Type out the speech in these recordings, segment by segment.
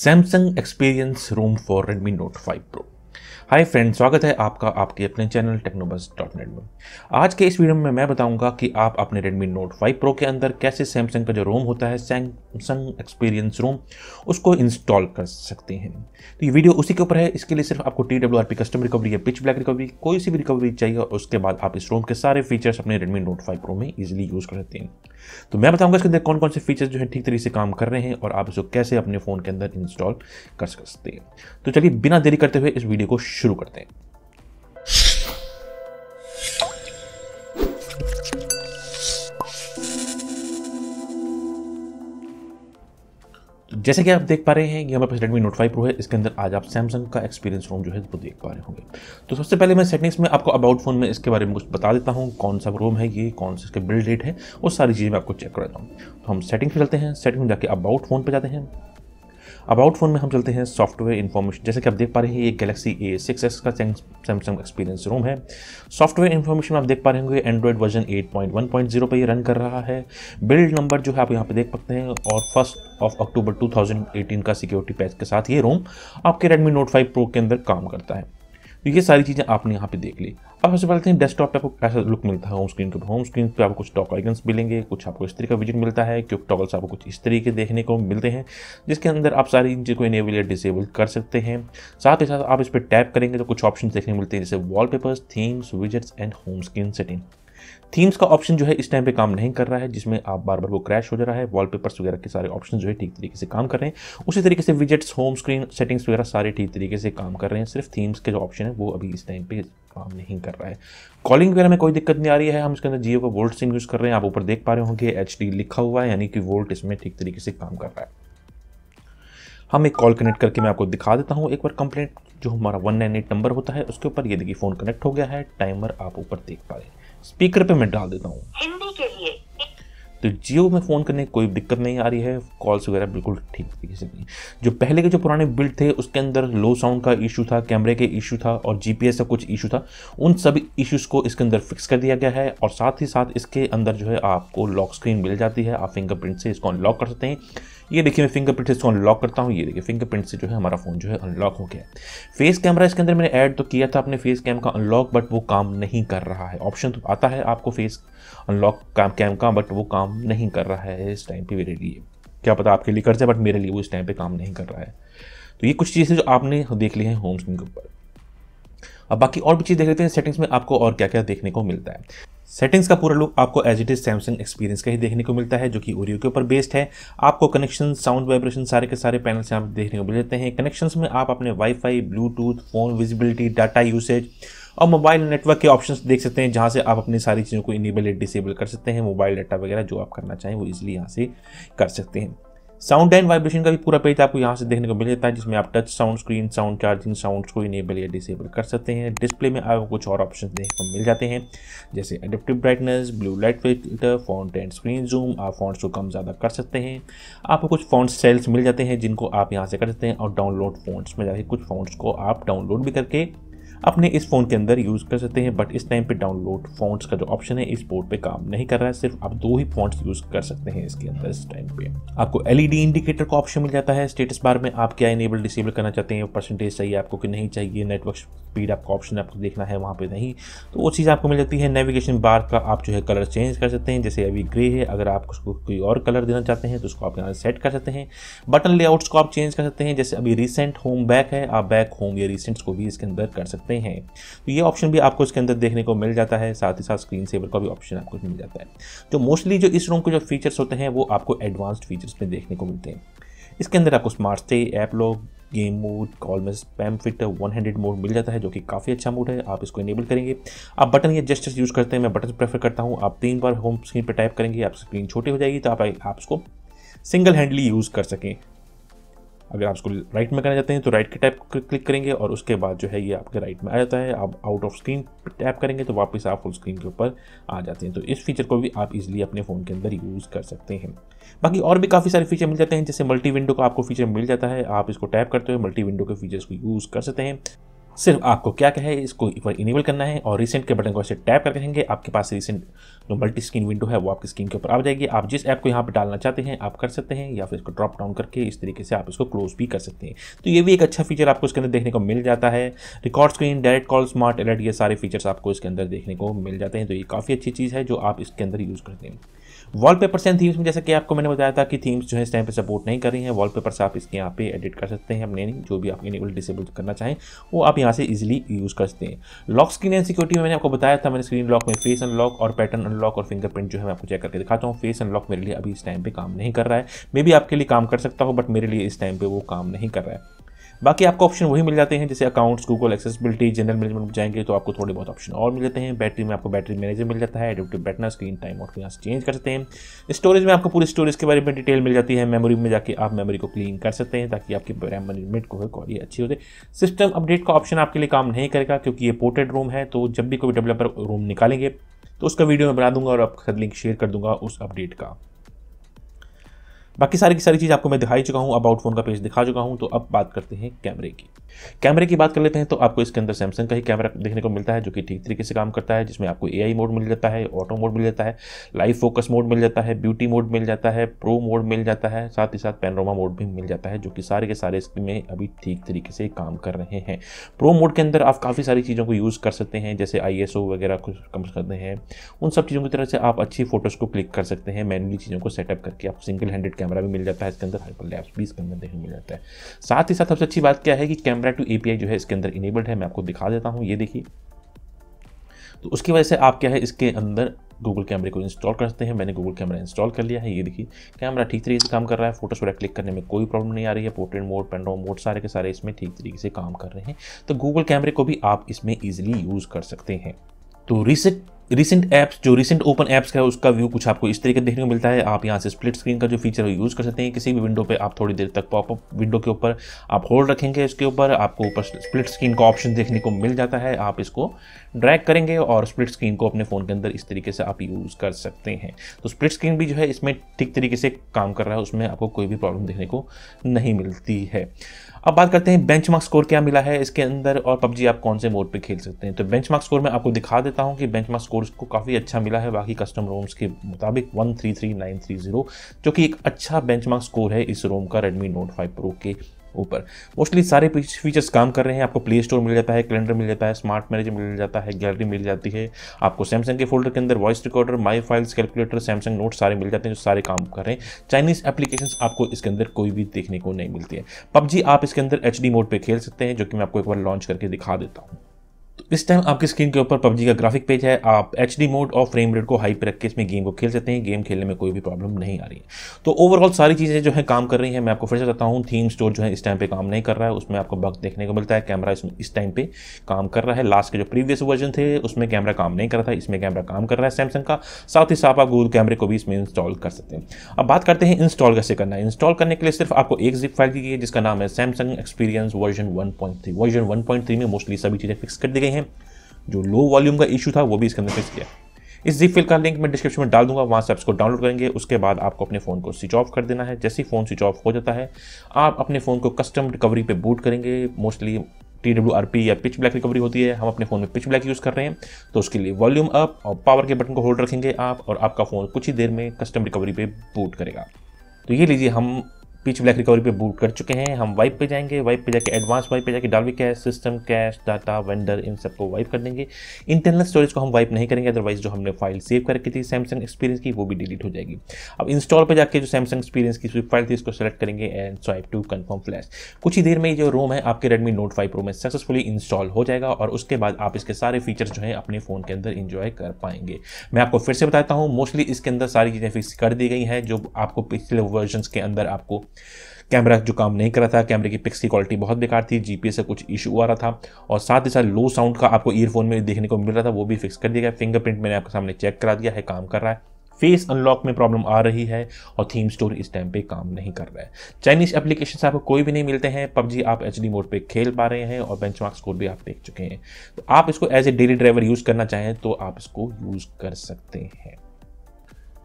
Samsung Experience ROM for Redmi Note 5 Pro। Hi friends, स्वागत है आपका आपके अपने चैनल technobus.net में। आज के इस वीडियो में मैं बताऊंगा कि आप अपने Redmi Note 5 Pro के अंदर कैसे Samsung का जो ROM होता है Samsung Experience ROM उसको इंस्टॉल कर सकते हैं। तो ये वीडियो उसी के ऊपर है। इसके लिए सिर्फ आपको TWRP कस्टम रिकवरी या पिच ब्लैक रिकवरी कोई सी भी रिकवरी चाहिए, उसके बाद आप इस ROM के सारे फीचर्स अपने Redmi Note 5 Pro में ईजिली यूज़ कर सकते हैं। तो मैं बताऊँगा इसके अंदर कौन कौन से फीचर्स जो है ठीक तरीके से काम कर रहे हैं और आप इसको कैसे अपने फ़ोन के अंदर इंस्टॉल कर सकते हैं। तो चलिए बिना देरी करते हुए इस वीडियो को शुरू करते हैं। जैसे कि आप देख पा रहे हैं कि हमारे पास Redmi Note 5 Pro है, इसके अंदर आज आप Samsung का एक्सपीरियंस ROM जो है वो देख पा रहे होंगे। तो सबसे पहले मैं सेटिंग्स में आपको अबाउट फोन में इसके बारे में कुछ बता देता हूँ, कौन सा ROM है ये, कौन सा इसके बिल्ड डेट है, वो सारी चीज़ें मैं आपको चेक कराता हूँ। तो हम सेटिंग्स में चलते हैं, सेटिंग में जाके अबाउट फोन पर जाते हैं। अबाउट फोन में हम चलते हैं सॉफ्टवेयर इन्फॉर्मेशन। जैसे कि आप देख पा रहे हैं ये गैलेक्सी A6s का सैमसंग एक्सपीरियंस ROM है। सॉफ्टवेयर इन्फॉर्मेशन आप देख पा रहे होंगे एंड्रॉइड वर्जन 8.1.0 पर ये रन कर रहा है। बिल्ड नंबर जो है आप यहाँ पे देख सकते हैं और 1 अक्टूबर 2018 का सिक्योरिटी पैच के साथ ये ROM आपके Redmi Note 5 Pro के अंदर काम करता है। तो ये सारी चीज़ें आपने यहाँ पे देख ली। अब सबसे पहले हैं डेस्कटॉप पे आपको ऐसा लुक मिलता है होम स्क्रीन पे आपको कुछ टॉक आइकन्स मिलेंगे, कुछ आपको इस तरीके का विजिट मिलता है, क्यूब टॉगल्स आपको कुछ इस तरीके देखने को मिलते हैं जिसके अंदर आप सारी चीज़ों को इनेबल या डिसेबल कर सकते हैं। साथ ही साथ आप इस पर टैप करेंगे तो कुछ ऑप्शन देखने मिलते हैं जैसे wallpapers, themes, widgets and home screen setting. Themes का ऑप्शन जो है इस टाइम पे काम नहीं कर रहा है, जिसमें आप बार बार वो क्रैश हो जा रहा है। वॉलपेपर्स वगैरह के सारे ऑप्शन जो है ठीक तरीके से काम कर रहे हैं। उसी तरीके से विजेट्स, होम स्क्रीन सेटिंग्स वगैरह सारे ठीक तरीके से काम कर रहे हैं। सिर्फ थीम्स के जो ऑप्शन है वो अभी इस टाइम पे काम नहीं कर रहा है। कॉलिंग वगैरह में कोई दिक्कत नहीं आ रही है। हम इसके अंदर जियो का वोल्ट सिम यूज़ कर रहे हैं। आप ऊपर देख पा रहे होंगे HD लिखा हुआ है, यानी कि वोल्ट इसमें ठीक तरीके से काम कर रहा है। हम एक कॉल कनेक्ट करके मैं आपको दिखा देता हूँ एक बार। कंप्लेंट जो हमारा 198 नंबर होता है उसके ऊपर ये देखिए फ़ोन कनेक्ट हो गया है। टाइमर आप ऊपर देख पा रहे हैं। स्पीकर पे मैं डाल देता हूँ हिंदी के लिए। तो जियो में फ़ोन करने की कोई दिक्कत नहीं आ रही है। कॉल्स वगैरह बिल्कुल ठीक तरीके से नहीं। जो पहले के जो पुराने बिल्ड थे उसके अंदर लो साउंड का इशू था, कैमरे के इशू था और GPS का कुछ इशू था। उन सभी इश्यूज़ को इसके अंदर फिक्स कर दिया गया है और साथ ही साथ इसके अंदर जो है आपको लॉक स्क्रीन मिल जाती है। आप फिंगरप्रिंट से इसको अनलॉक कर सकते हैं। ये देखिए मैं फिंगरप्रिंट से इसको अनलॉक करता हूँ। ये देखिए फिंगरप्रिंट से जो है हमारा फ़ोन जो है अनलॉक हो गया है। फेस कैमरा इसके अंदर मैंने ऐड तो किया था अपने फेस कैम का अनलॉक, बट वो काम नहीं कर रहा है। ऑप्शन तो आता है आपको फेस अनलॉक कैम का, बट वो काम नहीं कर रहा है इस टाइम पे मेरे लिए। क्या पता आपके लिए कर जाए, बट मेरे लिए वो इस टाइम पे काम नहीं कर रहा है। तो ये कुछ चीज़ें जो आपने देख ली हैं होम स्क्रीन के ऊपर। अब बाकी और भी चीज़ देख लेते हैं सेटिंग्स में आपको और क्या क्या देखने को मिलता है। सेटिंग्स का पूरा लुक आपको as it is Samsung experience का ही देखने को मिलता है जो कि ओरियो के ऊपर बेस्ड है। आपको कनेक्शन, साउंड, वाइब्रेशन सारे के सारे पैनल से आप देखने को मिल जाते हैं। कनेक्शंस में आप अपने wifi, Bluetooth, phone visibility, data usage और मोबाइल नेटवर्क के ऑप्शंस देख सकते हैं, जहां से आप अपनी सारी चीज़ों को इनेबल या डिसेबल कर सकते हैं। मोबाइल डाटा वगैरह जो आप करना चाहें वो इजीली यहां से कर सकते हैं। साउंड एंड वाइब्रेशन का भी पूरा पेज आपको यहां से देखने को मिल जाता है, जिसमें आप touch, sound screen, sound charging, sounds को इनेबल या डिसेबल कर सकते हैं। डिस्प्ले में आपको कुछ और ऑप्शन देखने को मिल जाते हैं जैसे adaptive brightness, blue light filter, font and screen zoom. आप फॉन्ट्स को कम ज़्यादा कर सकते हैं। आपको कुछ फॉन्ट सेल्स मिल जाते हैं जिनको आप यहाँ से कर सकते हैं और डाउनलोड फॉन्ट्स में जाकर कुछ फॉन्ट्स को आप डाउनलोड भी करके अपने इस फ़ोन के अंदर यूज़ कर सकते हैं। बट इस टाइम पे डाउनलोड फॉन्ट्स का जो ऑप्शन है इस पोर्ट पे काम नहीं कर रहा है। सिर्फ आप 2 ही फॉन्ट्स यूज़ कर सकते हैं इसके अंदर। इस टाइम पे आपको LED इंडिकेटर का ऑप्शन मिल जाता है। स्टेटस बार में आप क्या इनेबल डिसेबल करना चाहते हैं, परसेंटेज चाहिए आपको कि नहीं चाहिए, नेटवर्क स्पीड आपका ऑप्शन आपको देखना है वहाँ पर नहीं, तो वो चीज़ आपको मिल जाती है। नेविगेशन बार का आप जो है कलर चेंज कर सकते हैं, जैसे अभी ग्रे है, अगर आप उसको कोई और कलर देना चाहते हैं तो उसको आप यहाँ सेट कर सकते हैं। बटन लेआउट्स को आप चेंज कर सकते हैं, जैसे अभी रिसेंट, होम, बैक है, आप बैक, होम या रिसेंट्स को भी इसके अंदर कर सकते हैं हैं। तो ये ऑप्शन भी आपको इसके अंदर देखने को मिल जाता है। साथ ही साथ स्क्रीन सेवर का भी ऑप्शन आपको मिल जाता है। तो मोस्टली जो इस ROM के जो फीचर्स होते हैं वो आपको एडवांस्ड फीचर्स में देखने को मिलते हैं। इसके अंदर आपको smart stay, app lock, game mode, call में स्पैम फिल्टर, 100 मोड मिल जाता है जो कि काफ़ी अच्छा मोड है। आप इसको इनेबल करेंगे। आप बटन या जेस्टर्स यूज़ करते हैं, मैं बटन प्रेफर करता हूँ। आप 3 बार होम स्क्रीन पर टाइप करेंगे, आप स्क्रीन छोटी हो जाएगी तो आप इसको सिंगल हैंडली यूज़ कर सकें। अगर आप इसको राइट में करना चाहते हैं तो राइट के टैप क्लिक करेंगे और उसके बाद जो है ये आपके राइट में आ जाता है। आप आउट ऑफ स्क्रीन टैप करेंगे तो वापस आप फुल स्क्रीन के ऊपर आ जाते हैं। तो इस फीचर को भी आप इजीली अपने फ़ोन के अंदर यूज़ कर सकते हैं। बाकी और भी काफ़ी सारे फीचर मिल जाते हैं, जैसे मल्टी विंडो का आपको फीचर मिल जाता है। आप इसको टैप करते हुए मल्टी विंडो के फीचर्स को यूज़ कर सकते हैं। सिर्फ आपको क्या क्या है, इसको एक बार इनेबल करना है और रिसेंट के बटन को ऐसे टैप करके रहेंगे, आपके पास रिसेंट जो मल्टी स्क्रीन विंडो है वो आपकी स्क्रीन के ऊपर आ जाएगी। आप जिस ऐप को यहाँ पे डालना चाहते हैं आप कर सकते हैं, या फिर इसको ड्रॉप डाउन करके इस तरीके से आप इसको क्लोज भी कर सकते हैं। तो ये भी एक अच्छा फीचर आपको इसके अंदर देखने को मिल जाता है। Record screen, direct call, smart alert, ये सारे फीचर्स आपको इसके अंदर देखने को मिल जाते हैं। तो ये काफ़ी अच्छी चीज़ है जो आप इसके अंदर यूज़ करते हैं। वॉलपेपर्स एंड थीम्स में जैसा कि आपको मैंने बताया था कि थीम्स जो है इस टाइम पे सपोर्ट नहीं कर रही हैं, वॉलपेपर्स आप इसके यहाँ पे एडिट कर सकते हैं अपने, जो भी आप इनेबल डिसेबल करना चाहें वो आप यहाँ से इजीली यूज़ कर सकते हैं। लॉक स्क्रीन एंड सिक्योरिटी में मैंने आपको बताया था, मैंने स्क्रीन लॉक में फेस अनलॉक और पैटर्न अनलॉक और फिंगरप्रिंट जो है मैं आपको चेक करके दिखाता हूँ। फेस अनलॉक मेरे लिए अभी इस टाइम पर काम नहीं कर रहा है, मे बी आपके लिए काम कर सकता हो बट मेरे लिए इस टाइम पर वो काम नहीं कर रहा है। बाकी आपको ऑप्शन वही मिल जाते हैं जैसे accounts, Google accessibility, general management में जाएंगे तो आपको थोड़े बहुत ऑप्शन और मिल जाते हैं। बैटरी में आपको बैटरी मैनेजर मिल जाता है, adaptive battery, screen time out यहाँ से चेंज कर सकते हैं। स्टोरेज में आपको पूरी स्टोरेज के बारे में डिटेल मिल जाती है। मेमोरी में जाके आप मेमोरी को क्लीन कर सकते हैं ताकि आपकी रैम मैनेजमेंट को ये अच्छी होते। सिस्टम अपडेट का ऑप्शन आपके लिए काम नहीं करेगा क्योंकि ये पोर्टेड रोम है, तो जब भी कोई डेवलपर रोम निकालेंगे तो उसका वीडियो मैं बना दूंगा और आपका लिंक शेयर कर दूंगा उस अपडेट का। बाकी सारी की सारी चीज़ आपको मैं दिखाई चुका हूँ, अबाउट फोन का पेज दिखा चुका हूँ। तो अब बात करते हैं कैमरे की बात कर लेते हैं। तो आपको इसके अंदर सैमसंग का ही कैमरा देखने को मिलता है जो कि ठीक तरीके से काम करता है, जिसमें आपको एआई मोड मिल जाता है, ऑटो मोड मिल जाता है, लाइव फोकस मोड मिल जाता है, ब्यूटी मोड मिल जाता है, प्रो मोड मिल जाता है, साथ ही साथ पैनोरमा मोड भी मिल जाता है, जो कि सारे के सारे स्क्रीन में अभी ठीक तरीके से काम कर रहे हैं। प्रो मोड के अंदर आप काफ़ी सारी चीज़ों को यूज़ कर सकते हैं, जैसे ISO वगैरह कुछ कम करते हैं, उन सब चीज़ों की तरह से आप अच्छी फोटोज़ को क्लिक कर सकते हैं मैनुअली चीज़ों को सेटअप करके। आप सिंगल हैंडेड कैमरा भी मिल जाता है इसके अंदर, हाइपर लैप्स भी इसके अंदर देखने मिल जाता है। साथ ही साथ सबसे अच्छी बात क्या है कि कैमरा टू API जो है इसके अंदर इनेबल्ड है। मैं आपको दिखा देता हूं, ये देखिए। तो उसकी वजह से आप क्या है इसके अंदर गूगल कैमरे को इंस्टॉल करते हैं। मैंने गूगल कैमरा इंस्टॉल कर लिया है, ये देखिए कैमरा ठीक तरीके से काम कर रहा है, फोटोस वगैरह क्लिक करने में कोई प्रॉब्लम नहीं आ रही है। पोर्ट्रेट मोड, पैनोरामा मोड सारे के सारे इसमें ठीक तरीके से काम कर रहे हैं। तो गूगल कैमरे को भी आप इसमें ईजिली यूज़ कर सकते हैं। तो रिसेंट ऐप्स जो रिसेंट ओपन ऐप्स का है उसका व्यू कुछ आपको इस तरीके देखने को मिलता है। आप यहाँ से स्प्लिट स्क्रीन का जो फीचर है यूज़ कर सकते हैं। किसी भी विंडो पे आप थोड़ी देर तक पॉपअप विंडो के ऊपर आप होल्ड रखेंगे, उसके ऊपर आपको ऊपर स्प्लिट स्क्रीन का ऑप्शन देखने को मिल जाता है। आप इसको ड्रैग करेंगे और स्प्लिट स्क्रीन को अपने फ़ोन के अंदर इस तरीके से आप यूज़ कर सकते हैं। तो स्प्लिट स्क्रीन भी जो है इसमें ठीक तरीके से काम कर रहा है, उसमें आपको कोई भी प्रॉब्लम देखने को नहीं मिलती है। अब बात करते हैं बेंचमार्क स्कोर क्या मिला है इसके अंदर और PUBG आप कौन से मोड पे खेल सकते हैं। तो बेंचमार्क स्कोर मैं आपको दिखा देता हूं कि बेंचमार्क स्कोर को काफ़ी अच्छा मिला है बाकी कस्टम रोम्स के मुताबिक 133930, जो कि एक अच्छा बेंचमार्क स्कोर है इस रोम का Redmi Note 5 Pro के ऊपर। मोस्टली सारे फीचर्स काम कर रहे हैं। आपको प्ले स्टोर मिल जाता है, कैलेंडर मिल जाता है, स्मार्ट मैनेजर मिल जाता है, गैलरी मिल जाती है, आपको सैमसंग के फोल्डर के अंदर voice recorder, my files, calculator, Samsung note सारे मिल जाते हैं जो सारे काम कर रहे हैं। चाइनीज़ एप्लीकेशंस आपको इसके अंदर कोई भी देखने को नहीं मिलती है। PUBG आप इसके अंदर HD मोड पर खेल सकते हैं, जो कि मैं आपको एक बार लॉन्च करके दिखा देता हूँ। तो इस टाइम आपकी स्क्रीन के ऊपर PUBG का ग्राफिक पेज है। आप HD मोड और फ्रेम रेट को हाई पर रख के इसमें गेम को खेल सकते हैं, गेम खेलने में कोई भी प्रॉब्लम नहीं आ रही है। तो ओवरऑल सारी चीज़ें जो है काम कर रही हैं। मैं आपको फिर से बताता हूँ, थीम स्टोर जो है इस टाइम पे काम नहीं कर रहा है, उसमें आपको बग देखने को मिलता है। कैमरा इसमें इस टाइम पे काम कर रहा है। लास्ट के जो प्रीवियस वर्जन थे उसमें कैमरा काम नहीं कर रहा था, इसमें कैमरा काम कर रहा है सैमसंग का। साथ ही साथ आप गूगल कैमरे को भी इसमें इंस्टॉल कर सकते हैं। अब बात करते हैं इंस्टॉल कैसे करना है। इंस्टॉल करने के लिए सिर्फ आपको एक जिप फाइल दी गई है जिसका नाम है सैमसंग एक्सपीरियंस वर्जन 1.3। वर्जन 1.3 में मोस्टली सभी चीज़ें फिक्स कर दी गई हैं। जो लो वॉल्यूम का इशू था वो भी इसके अंदर फिक्स किया। इस जिप फाइल का लिंक मैं डिस्क्रिप्शन में डाल दूंगा, वहाँ से आपको डाउनलोड करेंगे। उसके बाद आपको अपने फ़ोन को स्विच ऑफ कर देना है। जैसे ही फ़ोन स्विच ऑफ हो जाता है आप अपने फ़ोन को कस्टम रिकवरी पे बूट करेंगे। मोस्टली TWRP या पिच ब्लैक रिकवरी होती है, हम अपने फ़ोन में पिच ब्लैक यूज़ कर रहे हैं। तो उसके लिए वॉल्यूम अप और पावर के बटन को होल्ड रखेंगे आप, और आपका फ़ोन कुछ ही देर में कस्टम रिकवरी पे बूट करेगा। तो ये लीजिए, हम पिच ब्लैक रिकवरी पे बूट कर चुके हैं। हम वाइप पे जाएंगे, वाइप पे जाके एडवांस वाइप पे जाके डालवी cache, system cache, data, vendor, इन सबको वाइप कर देंगे। इंटरनल स्टोरेज को हम वाइप नहीं करेंगे, अदरवाइज जो हमने फाइल सेव करके थी सैमसंग एक्सपीरियंस की वो भी डिलीट हो जाएगी। अब इंस्टॉल पे जाके जो सैमसंग एक्सपीरियंस की स्विप फाइल थी इसको सेलेक्ट करेंगे and swipe to confirm flash. कुछ ही देर में जो रोम है आपके Redmi Note 5 Pro में सक्सेसफुली इंस्टॉल हो जाएगा और उसके बाद आप इसके सारे फीचर्स जो है अपने फ़ोन के अंदर इंजॉय कर पाएंगे। मैं आपको फिर से बताता हूँ, मोस्टली इसके अंदर सारी चीज़ें फिक्स कर दी गई हैं। जो आपको पिछले वर्जन के अंदर आपको कैमरा जो काम नहीं कर रहा था, कैमरे की पिक्स की क्वालिटी बहुत बेकार थी, GPS से कुछ इशू आ रहा था, और साथ ही साथ लो साउंड का आपको ईयरफोन में देखने को मिल रहा था वो भी फिक्स कर दिया गया। फिंगरप्रिंट मैंने आपके सामने चेक करा दिया है, काम कर रहा है। फेस अनलॉक में प्रॉब्लम आ रही है और थीम स्टोर इस टाइम पे काम नहीं कर रहा है। चाइनीज़ एप्लीकेशन आपको कोई भी नहीं मिलते हैं। PUBG आप HD मोड पे खेल पा रहे हैं और बेंचमार्क स्कोर भी आप देख चुके हैं। तो आप इसको as a daily driver use करना चाहें तो आप इसको यूज़ कर सकते हैं।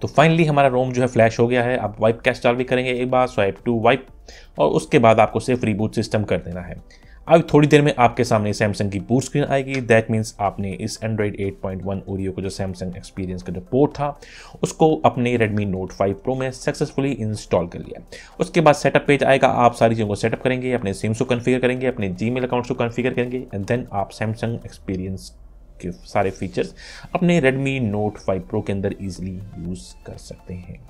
तो फाइनली हमारा रोम जो है फ्लैश हो गया है। आप वाइप कैश डाल भी करेंगे एक बार, स्वाइप टू वाइप, और उसके बाद आपको सिर्फ रीबूट सिस्टम कर देना है। अब थोड़ी देर में आपके सामने सैमसंग की पूरी स्क्रीन आएगी। दैट मीन्स आपने इस एंड्रॉइड 8.1 ओरियो को जो सैमसंग एक्सपीरियंस का जो पोर्ट था उसको अपने रेडमी नोट 5 प्रो में सक्सेसफुली इंस्टॉल कर लिया। उसके बाद सेटअप पेज आएगा, आप सारी चीज़ों को सेटअप करेंगे, अपने सिम्स को कन्फिगर करेंगे, अपने जीमेल अकाउंट्स को कन्फिगर करेंगे एंड देन आप सैमसंग एक्सपीरियंस के सारे फीचर्स अपने रेडमी नोट 5 प्रो के अंदर ईजिली यूज़ कर सकते हैं।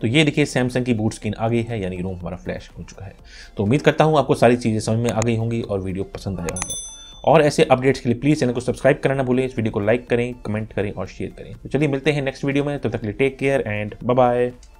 तो ये देखिए सैमसंग की बूट स्क्रीन आ गई है, यानी रोम हमारा फ्लैश हो चुका है। तो उम्मीद करता हूँ आपको सारी चीज़ें समझ में आ गई होंगी और वीडियो पसंद आया होगा। और ऐसे अपडेट्स के लिए प्लीज़ चैनल को सब्सक्राइब करना ना भूलें। इस वीडियो को लाइक करें, कमेंट करें और शेयर करें। तो चलिए मिलते हैं नेक्स्ट वीडियो में, तब तक के लिए take care and bye bye.